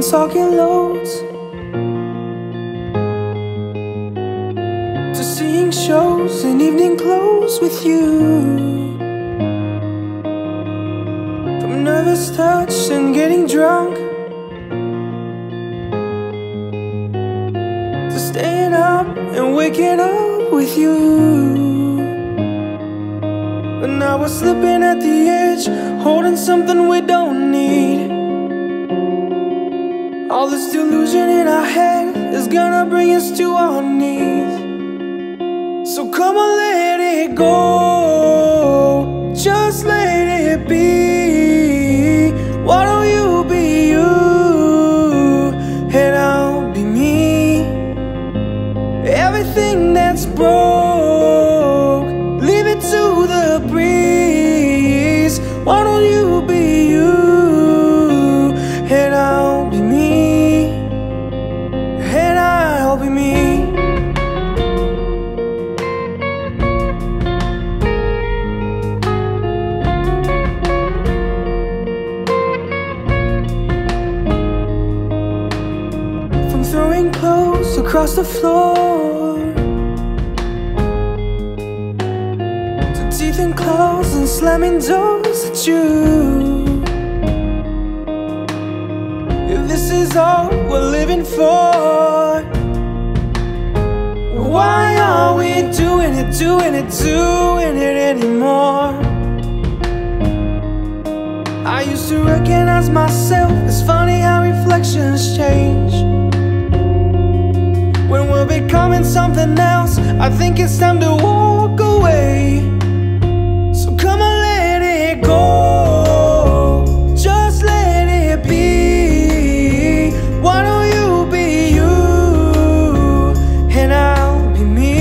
been talking loads to seeing shows in evening clothes with you, from nervous touch and getting drunk to staying up and waking up with you. But now we're slipping at the edge, holding something we don't need. All this delusion in our head is gonna bring us to our knees. So come on, let it go, just let it be. Why don't you be you, and I'll be me. Everything that's broke, leave it to the breeze. Why don't you be you, and I'll be me. Throwing clothes across the floor to teeth and claws and slamming doors at you. If this is all we're living for, why are we doing it anymore? I used to recognize myself. It's funny how reflections change. When we're becoming something else, I think it's time to walk away. So come on, let it go, just let it be. Why don't you be you, and I'll be me.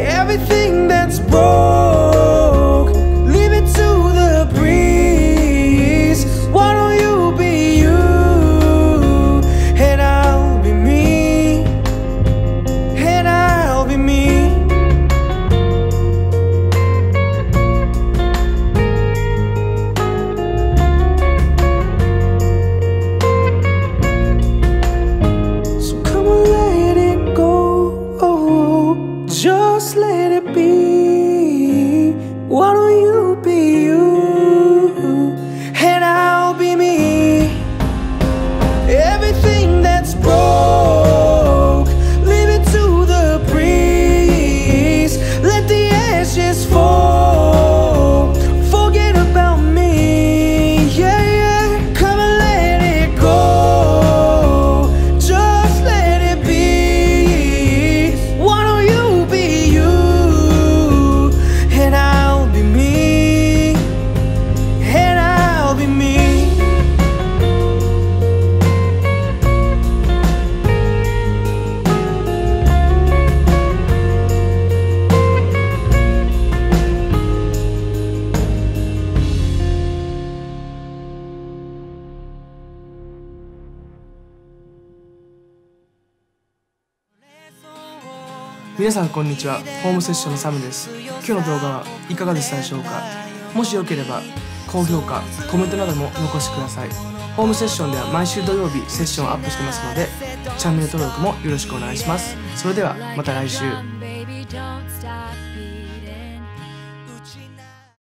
Everything that's broke, leave it to the breeze. Why don't you be you, and I'll be me. Just let it be. Why don't you be you, and I'll be me. Everything that's broke, leave it to the breeze. Let the ashes fall, forget about me. Yeah, yeah. Come and let it go, just let it be. Why don't you be you, and I'll be me, and I'll be me.皆さんこんにちは、ホームセッションのサムです。今日の動画はいかがでしたでしょうか。もしよければ高評価、コメントなども残してください。ホームセッションでは毎週土曜日セッションをアップしてますので、チャンネル登録もよろしくお願いします。それではまた来週。